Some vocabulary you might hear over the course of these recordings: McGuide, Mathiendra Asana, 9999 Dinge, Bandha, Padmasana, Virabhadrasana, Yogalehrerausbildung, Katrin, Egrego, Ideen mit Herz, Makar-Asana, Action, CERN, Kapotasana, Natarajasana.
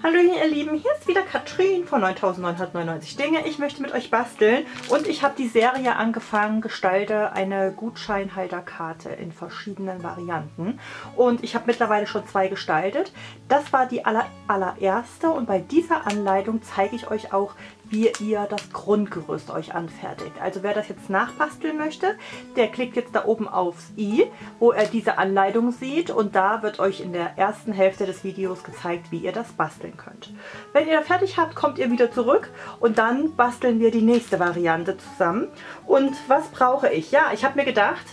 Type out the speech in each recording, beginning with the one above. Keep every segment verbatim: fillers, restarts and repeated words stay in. Hallo ihr Lieben, hier ist wieder Katrin von neuntausendneunhundertneunundneunzig Dinge. Ich möchte mit euch basteln und ich habe die Serie angefangen, gestalte eine Gutscheinhalterkarte in verschiedenen Varianten. Und ich habe mittlerweile schon zwei gestaltet. Das war die aller, allererste und bei dieser Anleitung zeige ich euch auch, wie ihr das Grundgerüst euch anfertigt. Also wer das jetzt nachbasteln möchte, der klickt jetzt da oben aufs i, wo er diese Anleitung sieht, und da wird euch in der ersten Hälfte des Videos gezeigt, wie ihr das basteln könnt. Wenn ihr da fertig habt, kommt ihr wieder zurück und dann basteln wir die nächste Variante zusammen. Und was brauche ich? Ja, ich habe mir gedacht,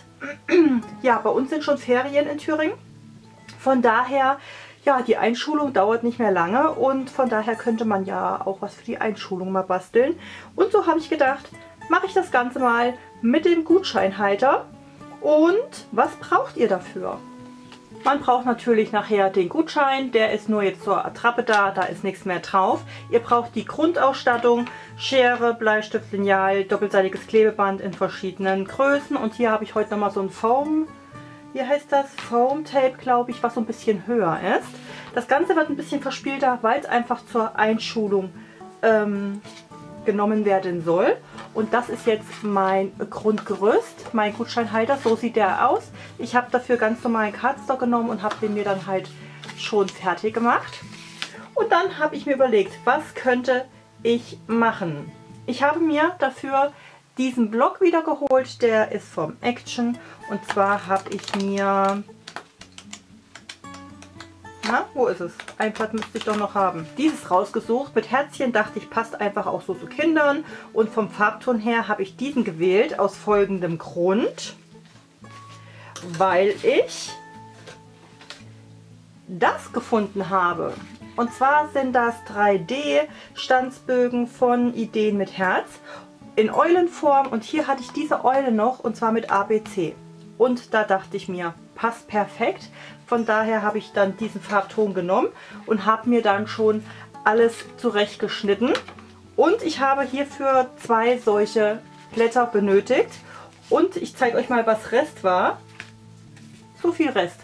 ja, bei uns sind schon Ferien in Thüringen, von daher... Ja, die Einschulung dauert nicht mehr lange und von daher könnte man ja auch was für die Einschulung mal basteln. Und so habe ich gedacht, mache ich das Ganze mal mit dem Gutscheinhalter. Und was braucht ihr dafür? Man braucht natürlich nachher den Gutschein, der ist nur jetzt zur Attrappe da, da ist nichts mehr drauf. Ihr braucht die Grundausstattung, Schere, Bleistift, Lineal, doppelseitiges Klebeband in verschiedenen Größen. Und hier habe ich heute nochmal so ein Foam. Hier heißt das Foam Tape, glaube ich, was so ein bisschen höher ist. Das Ganze wird ein bisschen verspielter, weil es einfach zur Einschulung ähm, genommen werden soll. Und das ist jetzt mein Grundgerüst, mein Gutscheinhalter. So sieht der aus. Ich habe dafür ganz normalen Cardstock genommen und habe den mir dann halt schon fertig gemacht. Und dann habe ich mir überlegt, was könnte ich machen? Ich habe mir dafür... diesen Block wieder geholt, der ist vom Action, und zwar habe ich mir, na, wo ist es? Ein Blatt müsste ich doch noch haben. Dieses rausgesucht, mit Herzchen, dachte ich, passt einfach auch so zu Kindern, und vom Farbton her habe ich diesen gewählt, aus folgendem Grund, weil ich das gefunden habe. Und zwar sind das drei D-Stanzbögen von Ideen mit Herz. In Eulenform, und hier hatte ich diese Eule noch, und zwar mit A B C. Und da dachte ich mir, passt perfekt. Von daher habe ich dann diesen Farbton genommen und habe mir dann schon alles zurechtgeschnitten. Und ich habe hierfür zwei solche Blätter benötigt. Und ich zeige euch mal, was Rest war. So viel Rest.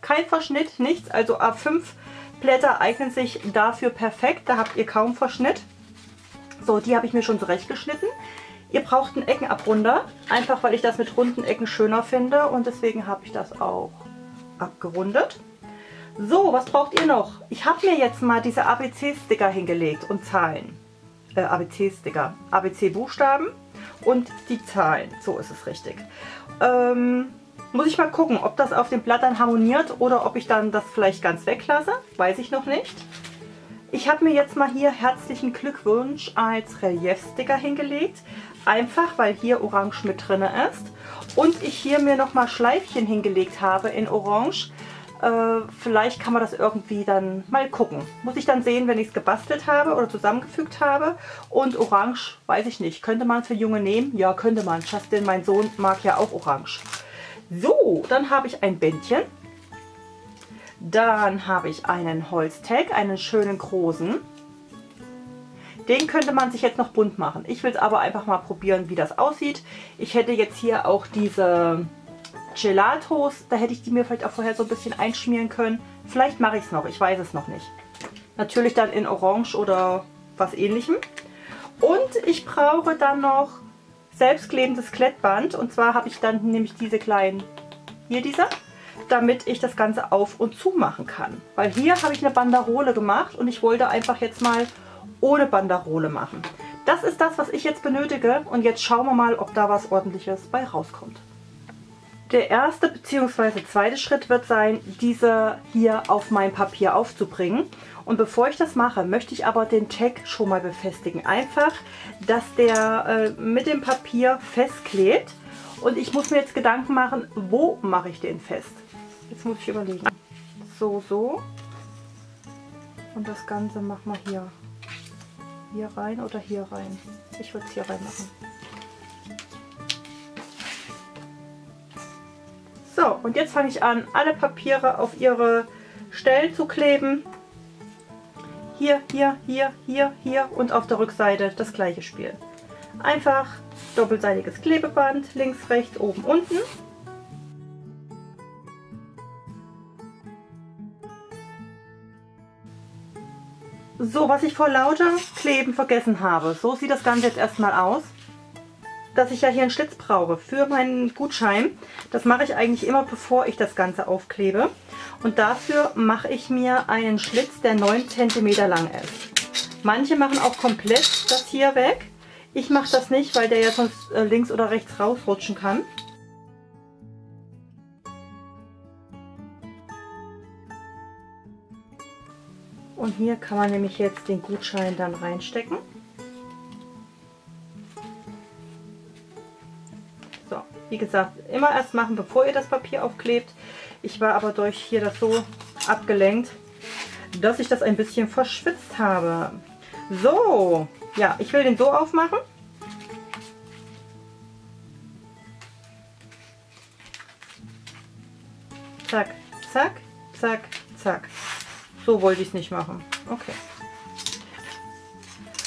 Kein Verschnitt, nichts. Also A fünf Blätter eignen sich dafür perfekt. Da habt ihr kaum Verschnitt. So, die habe ich mir schon zurechtgeschnitten. Ihr braucht einen Eckenabrunder, einfach weil ich das mit runden Ecken schöner finde und deswegen habe ich das auch abgerundet. So, was braucht ihr noch? Ich habe mir jetzt mal diese A B C-Sticker hingelegt und Zahlen. Äh, A B C-Sticker, A B C-Buchstaben und die Zahlen. So ist es richtig. Ähm, muss ich mal gucken, ob das auf den Blattern harmoniert oder ob ich dann das vielleicht ganz weglasse. Weiß ich noch nicht. Ich habe mir jetzt mal hier herzlichen Glückwunsch als Reliefsticker hingelegt, einfach weil hier Orange mit drin ist, und ich hier mir nochmal Schleifchen hingelegt habe in Orange. Äh, vielleicht kann man das irgendwie dann mal gucken. Muss ich dann sehen, wenn ich es gebastelt habe oder zusammengefügt habe. Und Orange, weiß ich nicht, könnte man für Junge nehmen? Ja, könnte man. Justin, mein Sohn, mag ja auch Orange. So, dann habe ich ein Bändchen. Dann habe ich einen Holztag, einen schönen großen. Den könnte man sich jetzt noch bunt machen. Ich will es aber einfach mal probieren, wie das aussieht. Ich hätte jetzt hier auch diese Gelatos. Da hätte ich die mir vielleicht auch vorher so ein bisschen einschmieren können. Vielleicht mache ich es noch, ich weiß es noch nicht. Natürlich dann in Orange oder was Ähnlichem. Und ich brauche dann noch selbstklebendes Klettband. Und zwar habe ich dann nämlich diese kleinen, hier diese, damit ich das Ganze auf und zu machen kann. Weil hier habe ich eine Banderole gemacht und ich wollte einfach jetzt mal ohne Banderole machen. Das ist das, was ich jetzt benötige, und jetzt schauen wir mal, ob da was Ordentliches bei rauskommt. Der erste bzw. zweite Schritt wird sein, diese hier auf mein Papier aufzubringen. Und bevor ich das mache, möchte ich aber den Tag schon mal befestigen. Einfach, dass der äh, mit dem Papier festklebt, und ich muss mir jetzt Gedanken machen, wo mache ich den fest. Jetzt muss ich überlegen. So, so. Und das Ganze machen wir hier. Hier rein oder hier rein? Ich würde es hier rein machen. So, und jetzt fange ich an, alle Papiere auf ihre Stellen zu kleben. Hier, hier, hier, hier, hier und auf der Rückseite das gleiche Spiel. Einfach doppelseitiges Klebeband, links, rechts, oben, unten. So, was ich vor lauter Kleben vergessen habe, so sieht das Ganze jetzt erstmal aus, dass ich ja hier einen Schlitz brauche für meinen Gutschein. Das mache ich eigentlich immer, bevor ich das Ganze aufklebe. Und dafür mache ich mir einen Schlitz, der neun Zentimeter lang ist. Manche machen auch komplett das hier weg. Ich mache das nicht, weil der ja sonst links oder rechts rausrutschen kann. Und hier kann man nämlich jetzt den Gutschein dann reinstecken. So, wie gesagt, immer erst machen, bevor ihr das Papier aufklebt. Ich war aber durch hier das so abgelenkt, dass ich das ein bisschen verschwitzt habe. So, ja, ich will den so aufmachen. Zack, zack, zack, zack. So wollte ich es nicht machen. Okay.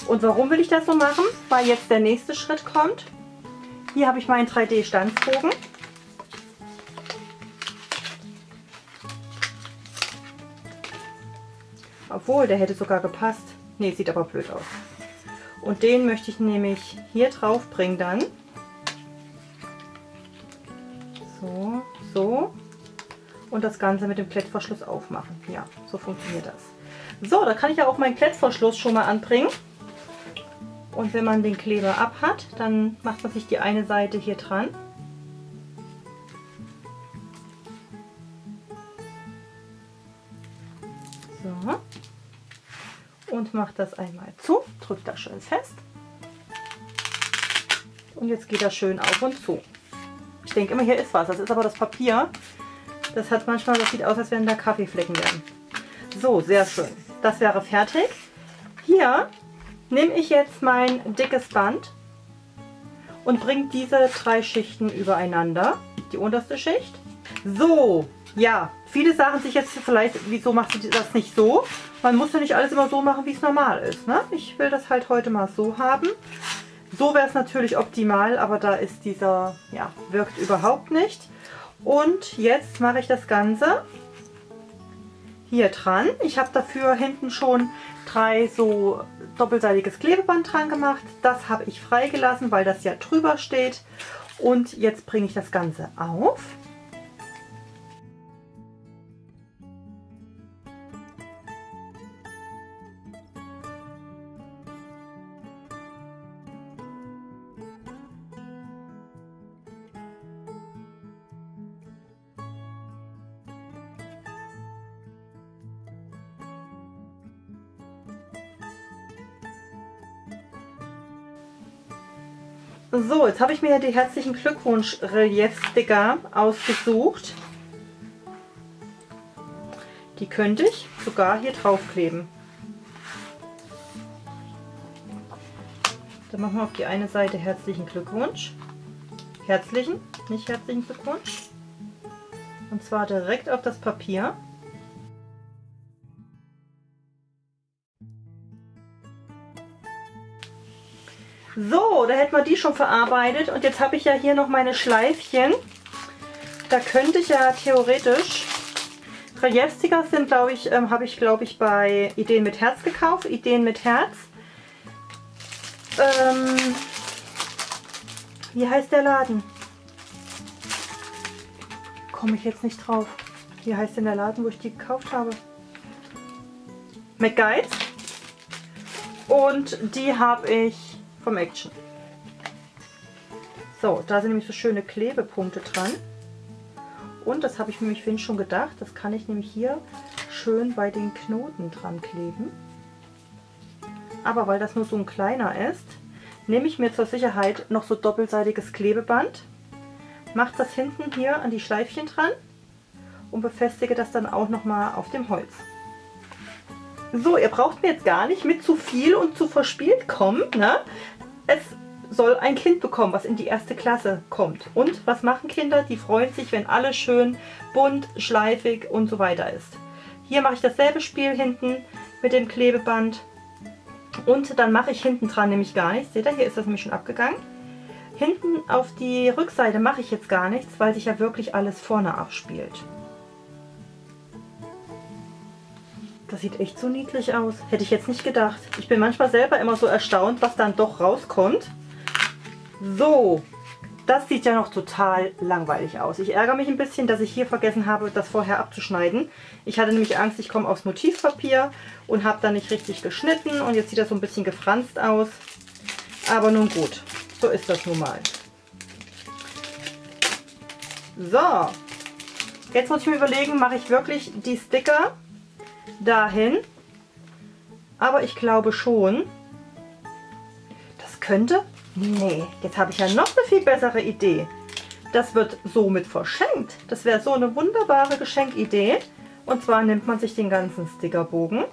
Und warum will ich das so machen? Weil jetzt der nächste Schritt kommt. Hier habe ich meinen drei D-Stanzbogen. Obwohl, der hätte sogar gepasst. Ne, sieht aber blöd aus. Und den möchte ich nämlich hier drauf bringen dann. So, so. Und das Ganze mit dem Klettverschluss aufmachen. Ja, so funktioniert das. So, da kann ich ja auch meinen Klettverschluss schon mal anbringen. Und wenn man den Kleber ab hat, dann macht man sich die eine Seite hier dran. So. Und macht das einmal zu, drückt das schön fest. Und jetzt geht das schön auf und zu. Ich denke immer, hier ist was. Das ist aber das Papier. Das hat manchmal, das sieht aus, als wären da Kaffeeflecken werden. So, sehr schön. Das wäre fertig. Hier nehme ich jetzt mein dickes Band und bringe diese drei Schichten übereinander. Die unterste Schicht. So, ja, viele sagen sich jetzt vielleicht, wieso machst du das nicht so? Man muss ja nicht alles immer so machen, wie es normal ist, ne? Ich will das halt heute mal so haben. So wäre es natürlich optimal, aber da ist dieser, ja, wirkt überhaupt nicht. Und jetzt mache ich das Ganze hier dran. Ich habe dafür hinten schon drei so doppelseitiges Klebeband dran gemacht. Das habe ich freigelassen, weil das ja drüber steht. Und jetzt bringe ich das Ganze auf. So, jetzt habe ich mir ja die herzlichen Glückwunsch-Relief-Sticker ausgesucht. Die könnte ich sogar hier draufkleben. Dann machen wir auf die eine Seite herzlichen Glückwunsch. Herzlichen, nicht herzlichen Glückwunsch. Und zwar direkt auf das Papier. So, da hätten wir die schon verarbeitet und jetzt habe ich ja hier noch meine Schleifchen. Da könnte ich ja theoretisch, Reliefsticker sind, glaube ich, ähm, habe ich, glaube ich, bei Ideen mit Herz gekauft. Ideen mit Herz. Ähm, wie heißt der Laden? Komme ich jetzt nicht drauf. Wie heißt denn der Laden, wo ich die gekauft habe? McGuide. Und die habe ich vom Action. So, da sind nämlich so schöne Klebepunkte dran. Und das habe ich für mich vorhin schon gedacht, das kann ich nämlich hier schön bei den Knoten dran kleben. Aber weil das nur so ein kleiner ist, nehme ich mir zur Sicherheit noch so doppelseitiges Klebeband, mache das hinten hier an die Schleifchen dran und befestige das dann auch nochmal auf dem Holz. So, ihr braucht mir jetzt gar nicht mit zu viel und zu verspielt kommen, ne? Es soll ein Kind bekommen, was in die erste Klasse kommt. Und was machen Kinder? Die freuen sich, wenn alles schön bunt, schleifig und so weiter ist. Hier mache ich dasselbe Spiel hinten mit dem Klebeband. Und dann mache ich hinten dran nämlich gar nichts. Seht ihr, hier ist das nämlich schon abgegangen. Hinten auf die Rückseite mache ich jetzt gar nichts, weil sich ja wirklich alles vorne abspielt. das sieht echt so niedlich aus. Hätte ich jetzt nicht gedacht. Ich bin manchmal selber immer so erstaunt, was dann doch rauskommt. So, das sieht ja noch total langweilig aus. Ich ärgere mich ein bisschen, dass ich hier vergessen habe, das vorher abzuschneiden. Ich hatte nämlich Angst, ich komme aufs Motivpapier und habe dann nicht richtig geschnitten. Und jetzt sieht das so ein bisschen gefranst aus. Aber nun gut, so ist das nun mal. So, jetzt muss ich mir überlegen, mache ich wirklich die Sticker dahin? Aber ich glaube schon, das könnte... Nee, jetzt habe ich ja noch eine viel bessere Idee. Das wird somit verschenkt. Das wäre so eine wunderbare Geschenkidee. Und zwar nimmt man sich den ganzen Stickerbogen,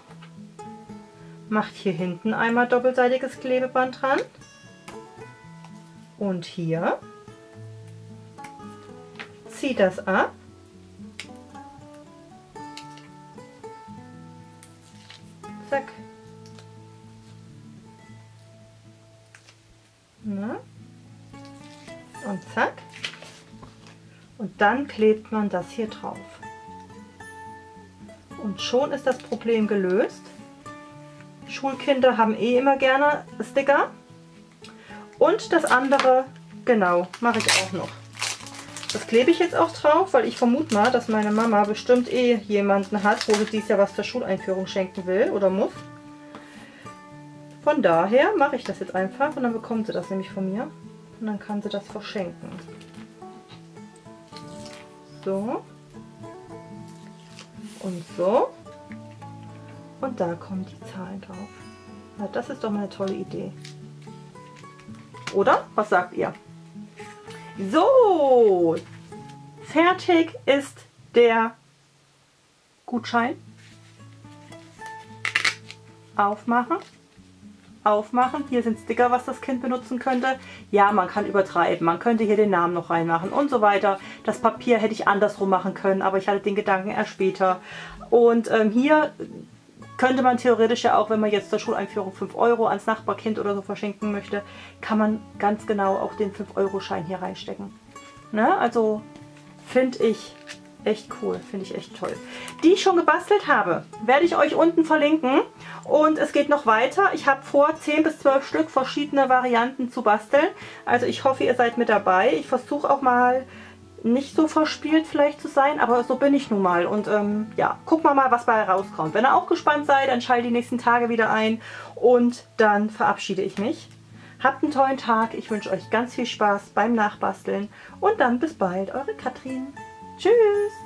macht hier hinten einmal doppelseitiges Klebeband dran und hier, zieht das ab Zack. Na? Und zack. Und dann klebt man das hier drauf. Und schon ist das Problem gelöst. Schulkinder haben eh immer gerne Sticker. Und das andere, genau, mache ich auch noch. Das klebe ich jetzt auch drauf, weil ich vermute mal, dass meine Mama bestimmt eh jemanden hat, wo sie dies Jahr was zur Schuleinführung schenken will oder muss. Von daher mache ich das jetzt einfach und dann bekommt sie das nämlich von mir. Und dann kann sie das verschenken. So. Und so. Und da kommen die Zahlen drauf. Na, das ist doch mal eine tolle Idee. Oder? Was sagt ihr? So, fertig ist der Gutschein. Aufmachen. Aufmachen. Hier sind Sticker, was das Kind benutzen könnte. Ja, man kann übertreiben. Man könnte hier den Namen noch reinmachen und so weiter. Das Papier hätte ich andersrum machen können, aber ich hatte den Gedanken erst später. Und ähm, hier könnte man theoretisch ja auch, wenn man jetzt zur Schuleinführung fünf Euro ans Nachbarkind oder so verschenken möchte, kann man ganz genau auch den fünf Euro Schein hier reinstecken. Ne? Also finde ich echt cool, finde ich echt toll. Die ich schon gebastelt habe, werde ich euch unten verlinken. Und es geht noch weiter. Ich habe vor, zehn bis zwölf Stück verschiedene Varianten zu basteln. Also ich hoffe, ihr seid mit dabei. Ich versuche auch mal... nicht so verspielt vielleicht zu sein, aber so bin ich nun mal. Und ähm, ja, gucken wir mal, was bei rauskommt. Wenn ihr auch gespannt seid, dann schaltet die nächsten Tage wieder ein und dann verabschiede ich mich. Habt einen tollen Tag, ich wünsche euch ganz viel Spaß beim Nachbasteln und dann bis bald, eure Katrin. Tschüss!